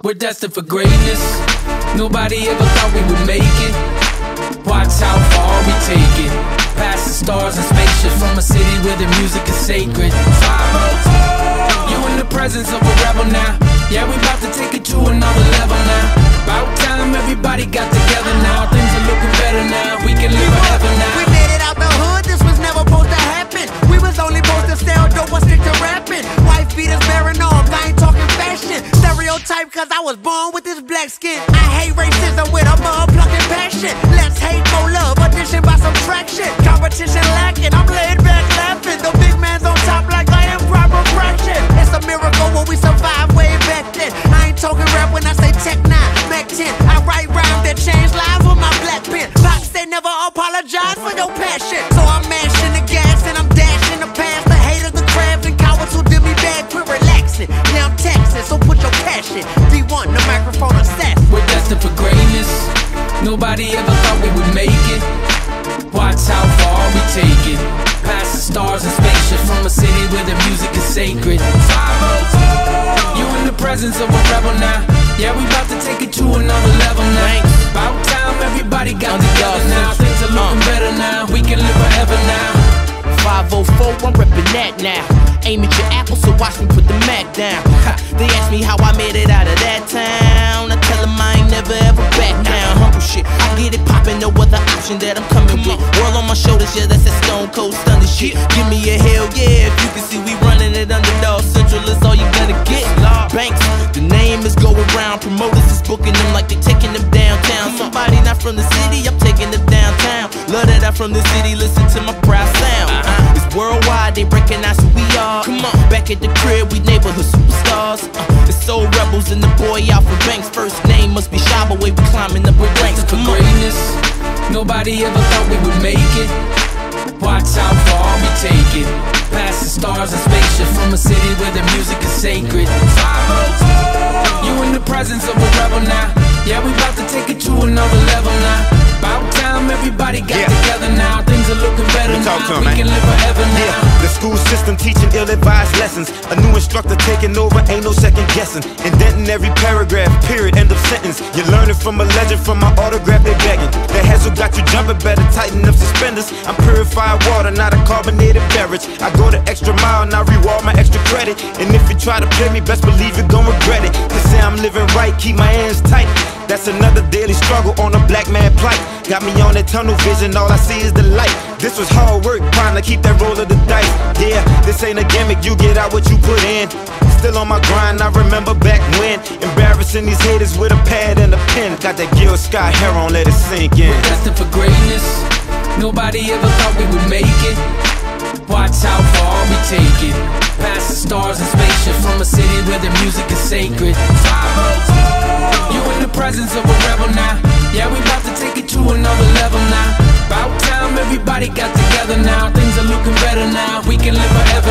We're destined for greatness. Nobody ever thought we would make it. Watch how far we take it. Past the stars and spaceships, from a city where the music is sacred. 504, you in the presence of a rebel now. Yeah, we about to take it to another level now. About time everybody got together now. Things are looking better now. We can live forever now. We made it out the hood. This was never supposed to happen. We was only supposed to stay on dope and stick to rapping. White feet is bearing off. I ain't talking fashion. Stereotype, cause I was born with this black skin. I hate racism with a motherfucking passion. Let's hate for love. Addition by subtraction. Competition lacking. I'm laid back laughing. The big man's on top like I am proper fraction. It's a miracle when we survive way back then. I ain't talking rap when I say Tech 9, Mac 10. I write rhymes that change lives with my black pen. Pops, they never apologize for no passion. So I'm mashing the gas and I'm dashing the past. The haters, the crabs, and cowards who did me bad quit relaxing. Now I'm taxing, so put your cash in. D1, the microphone assassin. We're destined for greatness. Nobody ever thought we would make it. Watch how far we take it. Past the stars and spaceships, from a city where the music is sacred. 504, you in the presence of a rebel now. Yeah, we about to take it to another level now. About time everybody got together now. Things are looking better now. We can live forever now. 504, I'm reppin' that now. Aim at your apple, so watch me put the Mac down. Ha, they ask me how I made it out of that town. I tell them I ain't never ever back down. Humble shit, I get it poppin', no other option that I'm coming with. World on my shoulders, yeah, that's that stone cold thunder shit. Give me a hell yeah, if you can see we runnin' it underdog central, is all you gonna get. Banks, the name is going round. Promoters is booking them like they taking them downtown. Somebody not from the city, I'm taking them downtown. Love that I'm from the city, listen to my proud sound. It's worldwide, they recognize who we are. Come on, back at the crib, we neighborhood superstars. The Soul Rebels and the Boy Alpha Banks. First name must be Shabba, way we climbing up with ranks. Come on. Greatness, nobody ever thought we would make it. Watch how far we take it. Past the stars and spaceships, from a city where the music is sacred. 504, you in the presence of a rebel now. Yeah, we about to take it to another level now. About time everybody got together now. Things are looking better now. We can live forever now. The school system teaching ill-advised lessons. A new instructor taking over, ain't no second guessing. Indenting every paragraph, period, end of sentence. You're learning from a legend, from my autograph they begging. The hassle got you jumping, better tighten up suspenders. I'm purified water, not a carbonated beverage. I go the extra mile and I reward my extra credit. And if you try to play me, best believe you gon' regret it. They say I'm living right, keep my hands tight. That's another daily struggle on a black man plight. Got me on that tunnel vision, all I see is the light. This was hard work, partner, keep that roll of the dice. Yeah, this ain't a gimmick, you get out what you put in. Still on my grind, I remember back when. Embarrassing these haters with a pad and a pen. Got that Gil Scott hair on, let it sink in. We're destined for greatness. Nobody ever thought we would make it. Watch how far we take it. Past the stars and spaceships, from a city where the music is sacred. 504, you in the presence of a rebel now. Yeah, we about to take it to another level now. About time everybody got together now. Things are looking better now. We can live forever.